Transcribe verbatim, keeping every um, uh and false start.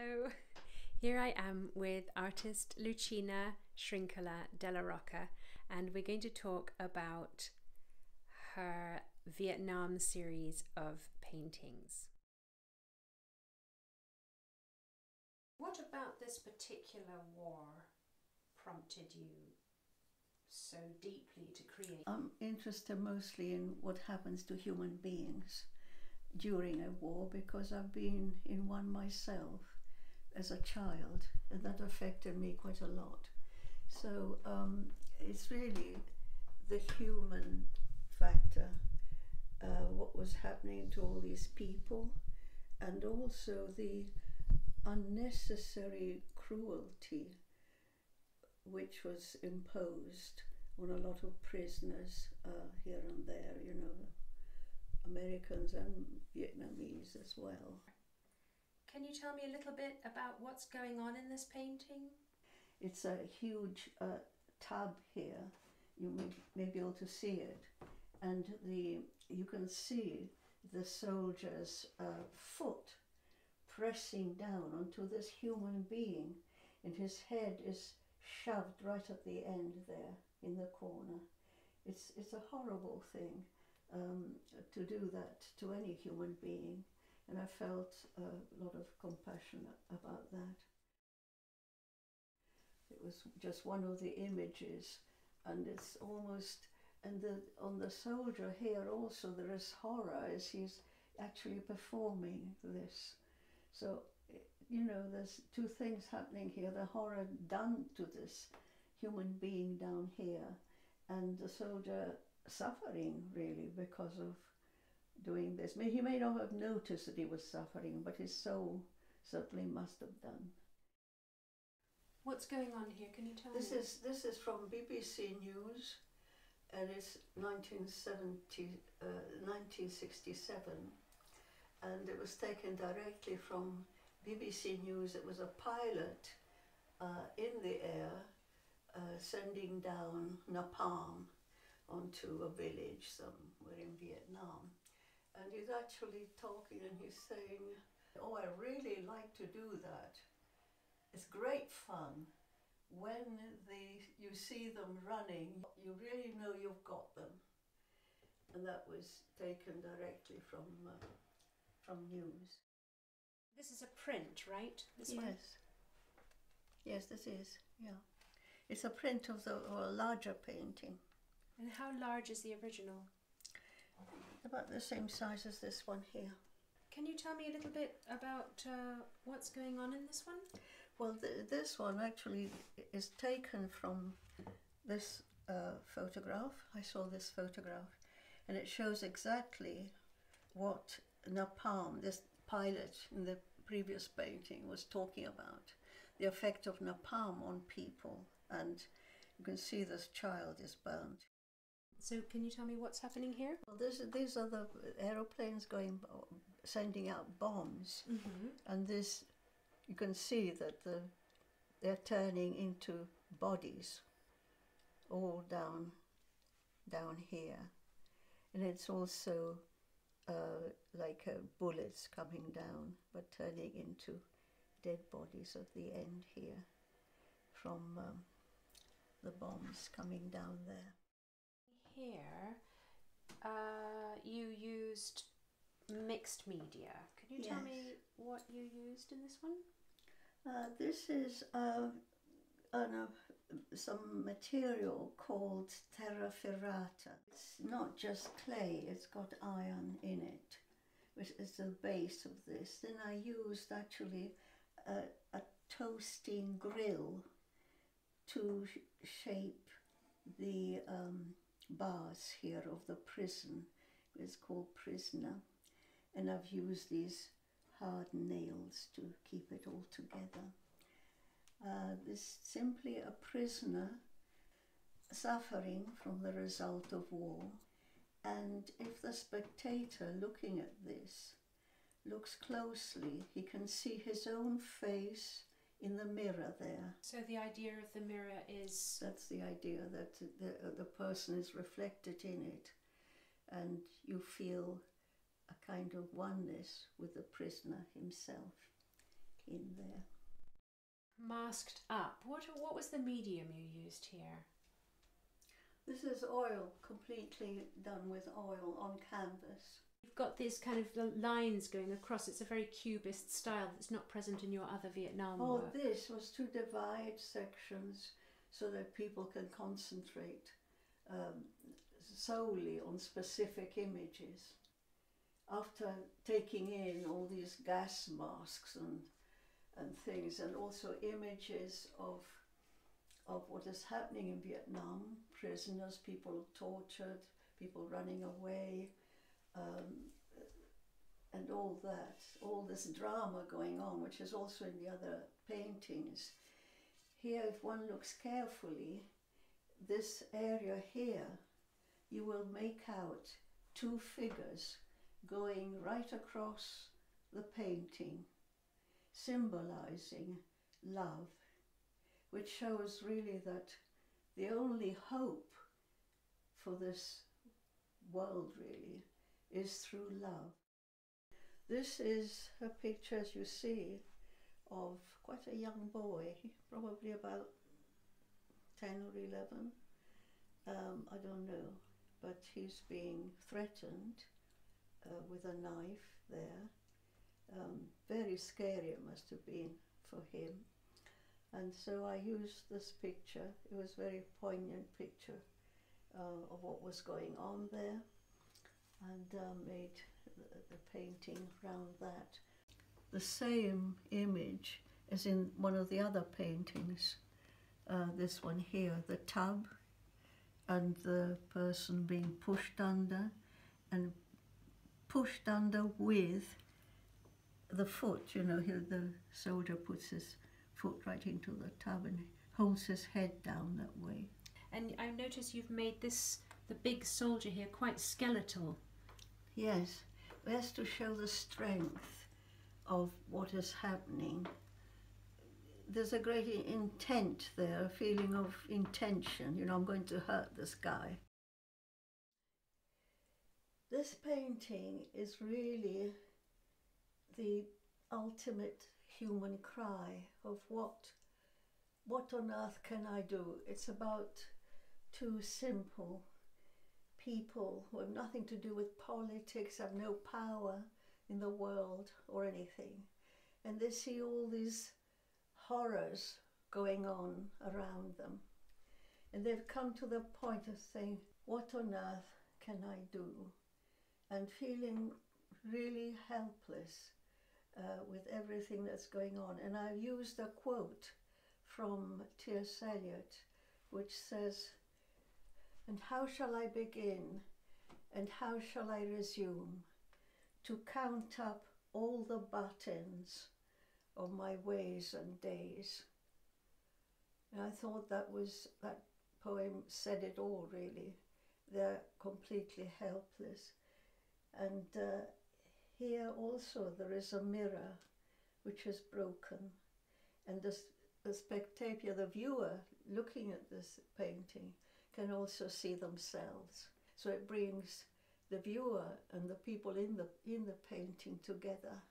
Hello, here I am with artist Lucina Della Rocca, and we're going to talk about her Vietnam series of paintings. What about this particular war prompted you so deeply to create? I'm interested mostly in what happens to human beings during a war, because I've been in one myself as a child, and that affected me quite a lot. So um, it's really the human factor, uh, what was happening to all these people, and also the unnecessary cruelty which was imposed on a lot of prisoners uh, here and there, you know, Americans and Vietnamese as well. Can you tell me a little bit about what's going on in this painting? It's a huge uh, tub here. You may, may be able to see it. And the you can see the soldier's uh, foot pressing down onto this human being, and his head is shoved right at the end there in the corner. It's, it's a horrible thing um, to do that to any human being, and I felt a lot of compassion about that. It was just one of the images, and it's almost, and the, on the soldier here also there is horror as he's actually performing this. So, you know, there's two things happening here, the horror done to this human being down here, and the soldier suffering really because of doing this. He may not have noticed that he was suffering, but his soul certainly must have done. What's going on here? Can you tell this me? Is, this is from B B C News, and it's nineteen sixty-seven, and it was taken directly from B B C News. It was a pilot uh, in the air uh, sending down napalm onto a village somewhere in Vietnam. And he's actually talking and he's saying, "Oh, I really like to do that. It's great fun. When the, you see them running, you really know you've got them." And that was taken directly from, uh, from news. This is a print, right? This yes. One? Yes, this is, yeah. It's a print of, the, of a larger painting. And how large is the original? About the same size as this one here. Can you tell me a little bit about uh, what's going on in this one? Well, th this one actually is taken from this uh, photograph. I saw this photograph, and it shows exactly what napalm, this pilot in the previous painting, was talking about. The effect of napalm on people, and you can see this child is bound. So can you tell me what's happening here? Well, this, these are the aeroplanes going, sending out bombs, mm-hmm. and this, you can see that the, they're turning into bodies all down, down here. And it's also uh, like uh, bullets coming down, but turning into dead bodies at the end here from um, the bombs coming down there. Here, uh, you used mixed media. Can you yes. tell me what you used in this one? Uh, this is uh, an, uh, some material called terra ferrata. It's not just clay, it's got iron in it, which is the base of this. Then I used actually a, a toasting grill to sh shape the um, bars here of the prison. It's called prisoner, and I've used these hard nails to keep it all together. Uh, this is simply a prisoner suffering from the result of war, and if the spectator looking at this looks closely, he can see his own face in the mirror there. So the idea of the mirror is? That's the idea, that the, the person is reflected in it, and you feel a kind of oneness with the prisoner himself. in there. Masked up. What, what was the medium you used here? This is oil, completely done with oil on canvas. You've got these kind of lines going across. It's a very cubist style that's not present in your other Vietnam oh, work. Oh, this was to divide sections so that people can concentrate um, solely on specific images. After taking in all these gas masks and, and things, and also images of of what is happening in Vietnam, prisoners, people tortured, people running away, um, and all that, all this drama going on, which is also in the other paintings. Here, if one looks carefully, this area here, you will make out two figures going right across the painting, symbolizing love, which shows really that the only hope for this world really is through love. This is a picture, as you see, of quite a young boy, probably about ten or eleven, um, I don't know, but he's being threatened uh, with a knife there. Um, very scary it must have been for him. And so I used this picture. It was a very poignant picture uh, of what was going on there, and uh, made the, the painting around that. The same image as in one of the other paintings. Uh, this one here, the tub, and the person being pushed under, and pushed under with the foot. You know, here the soldier puts his foot right into the tub and holds his head down that way. And I notice you've made this, the big soldier here, quite skeletal. Yes, that's to show the strength of what is happening. There's a great intent there, a feeling of intention, you know, I'm going to hurt this guy. This painting is really the ultimate human cry of what what on earth can I do? It's about two simple people who have nothing to do with politics, have no power in the world or anything, and they see all these horrors going on around them, and they've come to the point of saying, what on earth can I do? And feeling really helpless Uh, with everything that's going on. And I've used a quote from T S Eliot, which says, "And how shall I begin, and how shall I resume, to count up all the buttons of my ways and days?" And I thought that was, that poem said it all really. They're completely helpless. And uh, here also there is a mirror which is broken, and the, the spectator, the viewer looking at this painting, can also see themselves. So it brings the viewer and the people in the, in the painting together.